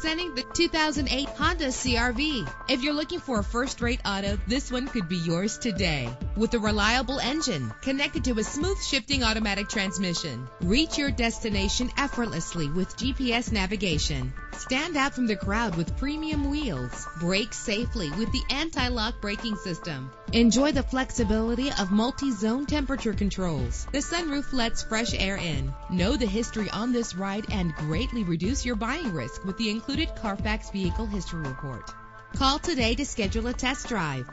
Presenting the 2008 Honda CR-V. If you're looking for a first-rate auto, this one could be yours today. With a reliable engine connected to a smooth shifting automatic transmission, reach your destination effortlessly with GPS navigation. Stand out from the crowd with premium wheels. Brake safely with the anti-lock braking system. Enjoy the flexibility of multi-zone temperature controls. The sunroof lets fresh air in. Know the history on this ride and greatly reduce your buying risk with the included Carfax Vehicle History Report. Call today to schedule a test drive.